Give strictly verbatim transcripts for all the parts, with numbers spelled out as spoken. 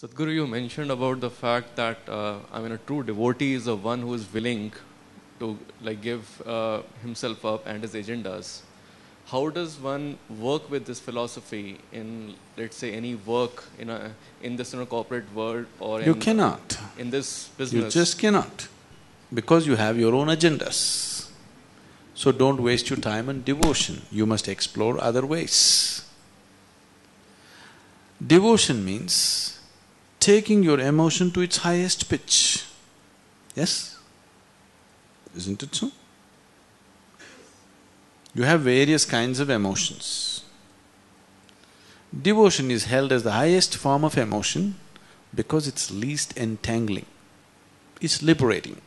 Sadhguru, you mentioned about the fact that uh, I mean, a true devotee is the one who is willing to like give uh, himself up and his agendas. How does one work with this philosophy in, let's say, any work in a in this in a corporate world or in, you cannot in this business? You just cannot, because you have your own agendas. So don't waste your time on devotion. You must explore other ways. Devotion means taking your emotion to its highest pitch. Yes? Isn't it so? You have various kinds of emotions. Devotion is held as the highest form of emotion because it's least entangling. It's liberating.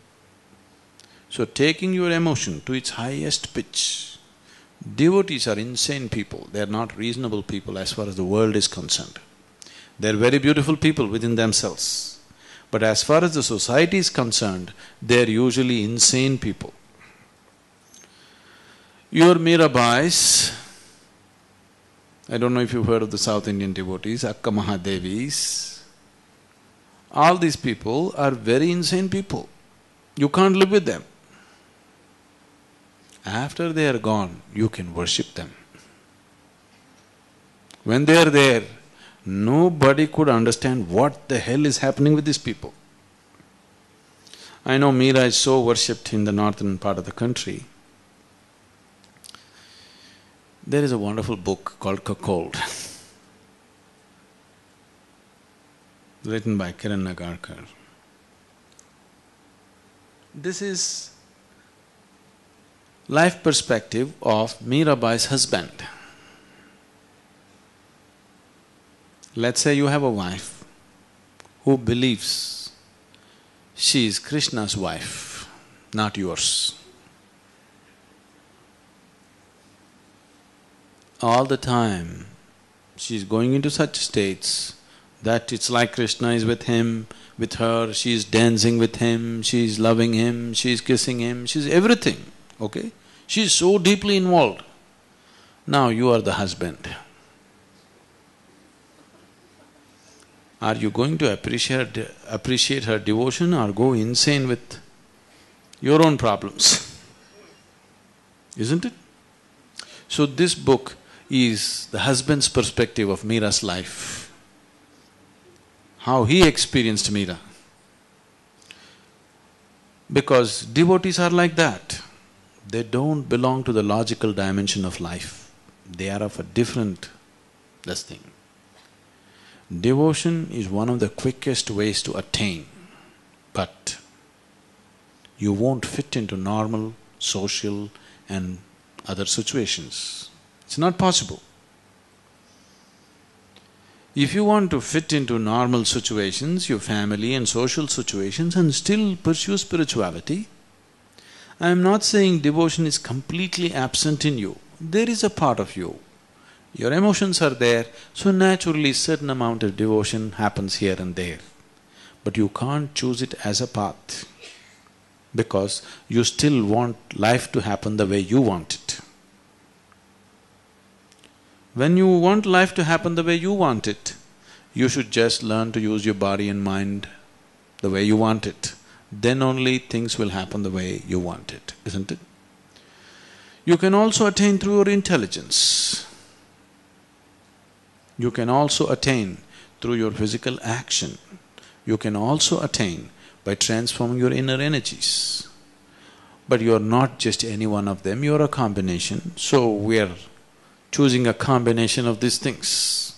So taking your emotion to its highest pitch. Devotees are insane people, they are not reasonable people as far as the world is concerned. They are very beautiful people within themselves. But as far as the society is concerned, they are usually insane people. Your Mirabais, I don't know if you've heard of the South Indian devotees, Akka Mahadevis, all these people are very insane people. You can't live with them. After they are gone, you can worship them. When they are there, nobody could understand what the hell is happening with these people. I know Meera is so worshipped in the northern part of the country. There is a wonderful book called Kakold, written by Kiran Nagarkar. This is life perspective of Mirabai's husband. Let's say you have a wife who believes she is Krishna's wife, not yours. All the time she is going into such states that it's like Krishna is with him, with her, she is dancing with him, she is loving him, she is kissing him, she is everything, okay? She is so deeply involved. Now you are the husband. Are you going to appreciate, appreciate her devotion or go insane with your own problems? Isn't it? So this book is the husband's perspective of Meera's life, how he experienced Meera. Because devotees are like that. They don't belong to the logical dimension of life. They are of a different this thing. Devotion is one of the quickest ways to attain, but you won't fit into normal, social and other situations. It's not possible. If you want to fit into normal situations, your family and social situations, and still pursue spirituality, I am not saying devotion is completely absent in you. There is a part of you. Your emotions are there, so naturally certain amount of devotion happens here and there. But you can't choose it as a path, because you still want life to happen the way you want it. When you want life to happen the way you want it, you should just learn to use your body and mind the way you want it. Then only things will happen the way you want it, isn't it? You can also attain through your intelligence. You can also attain through your physical action. You can also attain by transforming your inner energies. But you are not just any one of them, you are a combination. So we are choosing a combination of these things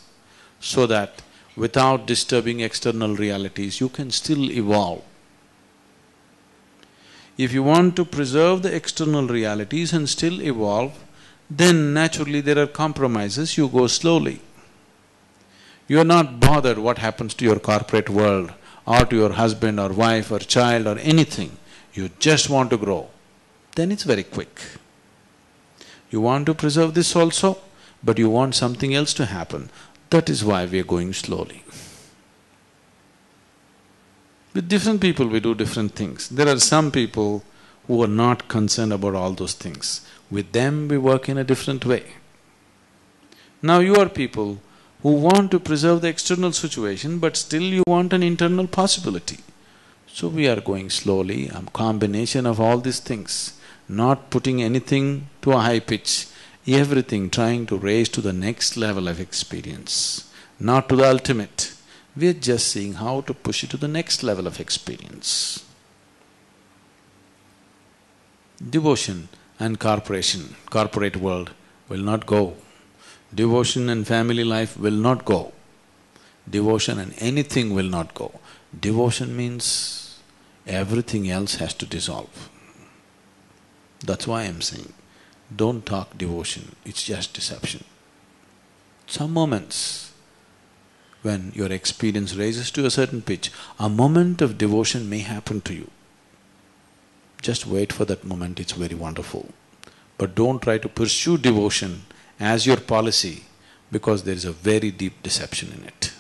so that without disturbing external realities, you can still evolve. If you want to preserve the external realities and still evolve, then naturally there are compromises, you go slowly. You are not bothered what happens to your corporate world or to your husband or wife or child or anything. You just want to grow. Then it's very quick. You want to preserve this also, but you want something else to happen. That is why we are going slowly. With different people, we do different things. There are some people who are not concerned about all those things. With them, we work in a different way. Now you are people who want to preserve the external situation, but still you want an internal possibility. So we are going slowly, a combination of all these things, not putting anything to a high pitch, everything trying to raise to the next level of experience, not to the ultimate. We are just seeing how to push it to the next level of experience. Devotion and corporation, corporate world will not go. Devotion and family life will not go. Devotion and anything will not go. Devotion means everything else has to dissolve. That's why I'm saying, don't talk devotion, it's just deception. Some moments, when your experience raises to a certain pitch, a moment of devotion may happen to you. Just wait for that moment, it's very wonderful. But don't try to pursue devotion as your policy, because there is a very deep deception in it.